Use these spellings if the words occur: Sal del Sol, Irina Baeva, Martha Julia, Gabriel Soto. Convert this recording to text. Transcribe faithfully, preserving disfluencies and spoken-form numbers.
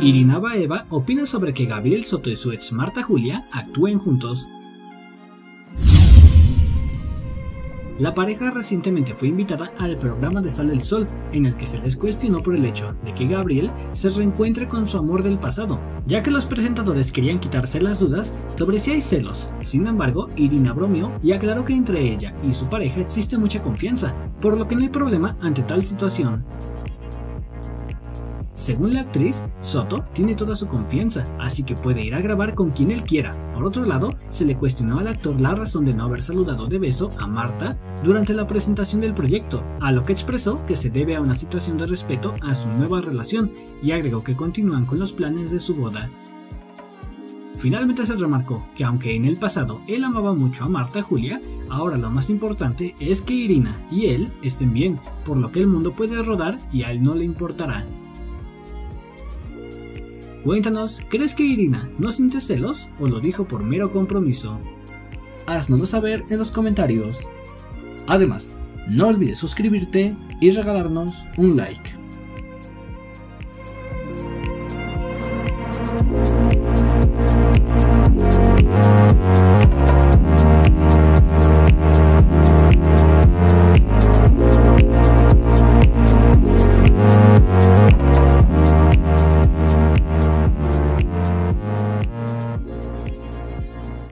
Irina Baeva opina sobre que Gabriel Soto y su ex Martha Julia actúen juntos. La pareja recientemente fue invitada al programa de Sal del Sol, en el que se les cuestionó por el hecho de que Gabriel se reencuentre con su amor del pasado, ya que los presentadores querían quitarse las dudas sobre si hay celos. Sin embargo, Irina bromeó y aclaró que entre ella y su pareja existe mucha confianza, por lo que no hay problema ante tal situación. Según la actriz, Soto tiene toda su confianza, así que puede ir a grabar con quien él quiera. Por otro lado, se le cuestionó al actor la razón de no haber saludado de beso a Martha durante la presentación del proyecto, a lo que expresó que se debe a una situación de respeto a su nueva relación y agregó que continúan con los planes de su boda. Finalmente se remarcó que aunque en el pasado él amaba mucho a Martha Julia, ahora lo más importante es que Irina y él estén bien, por lo que el mundo puede rodar y a él no le importará. Cuéntanos, ¿crees que Irina no siente celos o lo dijo por mero compromiso? Haznoslo saber en los comentarios. Además, no olvides suscribirte y regalarnos un like.